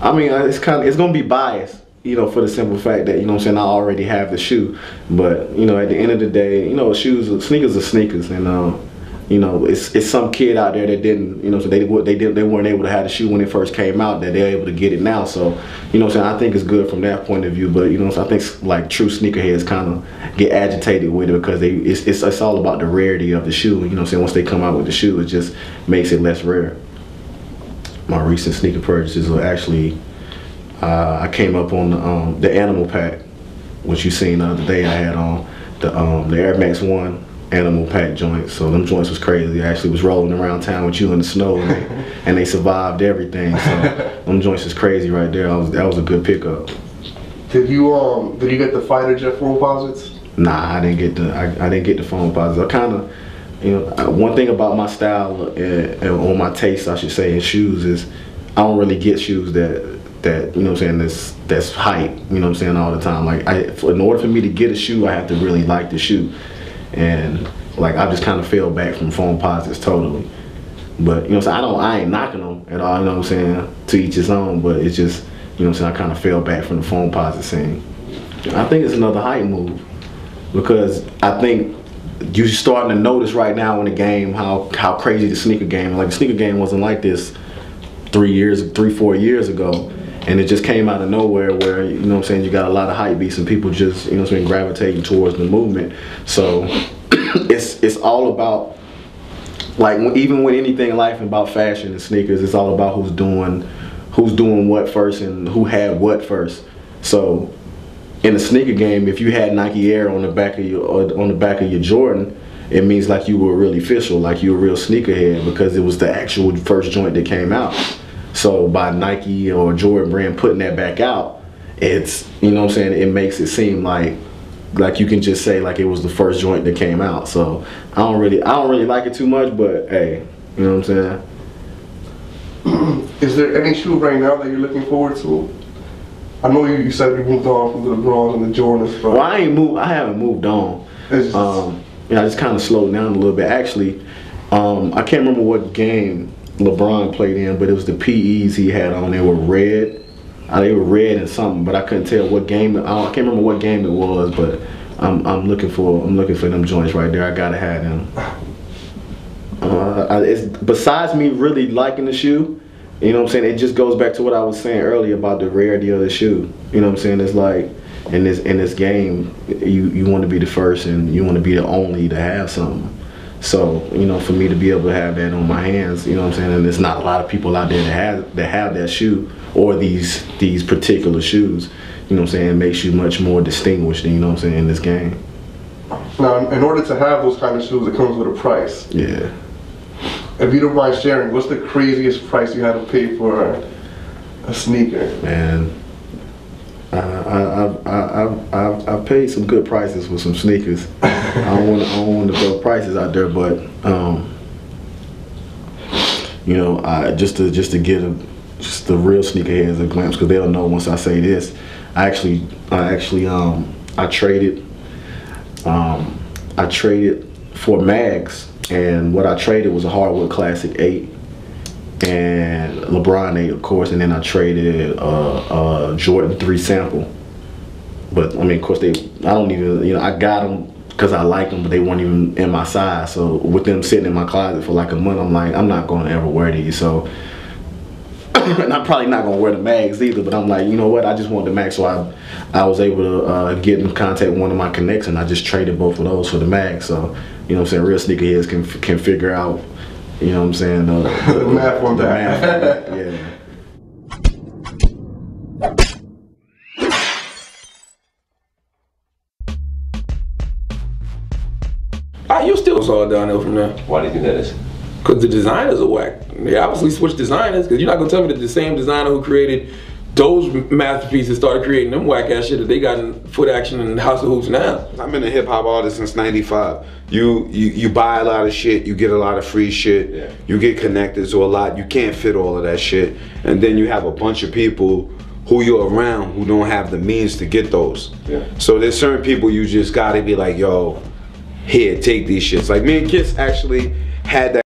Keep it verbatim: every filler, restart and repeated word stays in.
I mean, it's kind of, it's gonna be biased, you know, for the simple fact that, you know what I'm saying, I already have the shoe. But, you know, at the end of the day, you know, shoes, sneakers are sneakers, and um, you know, it's it's some kid out there that didn't, you know, so they they did they weren't able to have the shoe when it first came out, that they're able to get it now. So, you know what I'm saying, I think it's good from that point of view. But, you know, so I think like true sneakerheads kind of get agitated with it because they it's, it's it's all about the rarity of the shoe. You know what I'm saying, once they come out with the shoe, it just makes it less rare. My recent sneaker purchases were actually, uh, I came up on the, um, the animal pack, which you seen the other day. I had on the um, the Air Max One animal pack joints. So them joints was crazy. I actually was rolling around town with you in the snow, and they, and they survived everything. So them joints is crazy right there. I was, that was a good pickup. Did you um did you get the fighter jet Foamposites? Nah, I didn't get the I, I didn't get the Foamposites. I kind of. You know, one thing about my style and, and on my taste, I should say, in shoes is I don't really get shoes that that you know what I'm saying that's that's hype. You know what I'm saying all the time. Like I, for, in order for me to get a shoe, I have to really like the shoe, and like I just kind of fell back from Foamposites totally. But you know, so I don't, I ain't knocking them at all. You know what I'm saying, to each his own. But it's just, you know what I'm saying, I kind of fell back from the Foamposites scene. I think it's another hype move because I think. You're starting to notice right now in the game how how crazy the sneaker game. Like the sneaker game wasn't like this three years, three four years ago, and it just came out of nowhere. Where you know what I'm saying, you got a lot of hype beats and people just you know what I'm saying gravitating towards the movement. So it's it's all about like even with anything in life about fashion and sneakers, it's all about who's doing who's doing what first and who had what first. So. In the sneaker game, if you had Nike Air on the back of your or on the back of your Jordan, it means like you were really official, like you were a real sneakerhead because it was the actual first joint that came out. So by Nike or Jordan brand putting that back out, it's you know what I'm saying, it makes it seem like like you can just say like it was the first joint that came out. So I don't really I don't really like it too much, but hey, you know what I'm saying? Is there any shoe right now that you're looking forward to? I know you, you said you moved on from the LeBron and the Jordans. Well, I ain't moved. I haven't moved on. Just, um, yeah, I just kind of slowed down a little bit. Actually, um, I can't remember what game LeBron played in, but it was the P E s he had on. They were red. Uh, they were red and something, but I couldn't tell what game. I, I can't remember what game it was, but I'm I'm looking for I'm looking for them joints right there. I gotta have them. Uh, I, it's besides me really liking the shoe. You know what I'm saying? It just goes back to what I was saying earlier about the rarity of the shoe. You know what I'm saying? It's like in this in this game, you, you want to be the first and you want to be the only to have something. So, you know, for me to be able to have that on my hands, you know what I'm saying? And there's not a lot of people out there that have that have that shoe or these these particular shoes. You know what I'm saying? It makes you much more distinguished, you know what I'm saying, in this game. Now, in order to have those kind of shoes, it comes with a price. Yeah. If you don't mind sharing, what's the craziest price you had to pay for a sneaker? Man, I I I I I, I paid some good prices for some sneakers. I don't want to I don't want to throw prices out there, but um, you know, I just to just to get a, just the real sneakerheads a glimpse because they'll know once I say this. I actually I actually um I traded um I traded for mags. And what I traded was a Hardwood Classic eight and LeBron eight, of course, and then I traded uh, a Jordan three sample. But I mean, of course, they. I don't even. You know, I got them because I like them, but they weren't even in my size. So with them sitting in my closet for like a month, I'm like, I'm not going to ever wear these. So, and I'm probably not going to wear the mags either. But I'm like, you know what? I just want the mags, so I, I was able to uh, get in contact with one of my connects, and I just traded both of those for the mags. So. You know what I'm saying? Real sneakerheads can can figure out, you know what I'm saying? The, the, the math on the that. Math on that. Yeah. I used to. It was all downhill from there. Why do you think that is? Because the designers are whack. They obviously switched designers. Because you're not gonna tell me that the same designer who created those masterpieces started creating them whack ass shit that they got in Foot Action and House of Hoops now. I've been a hip hop artist since ninety-five. You, you you buy a lot of shit, you get a lot of free shit, yeah. You get connected to a lot, you can't fit all of that shit. And then you have a bunch of people who you're around who don't have the means to get those. Yeah. So there's certain people you just gotta be like, yo, here, take these shits. Like me and Kiss actually had that.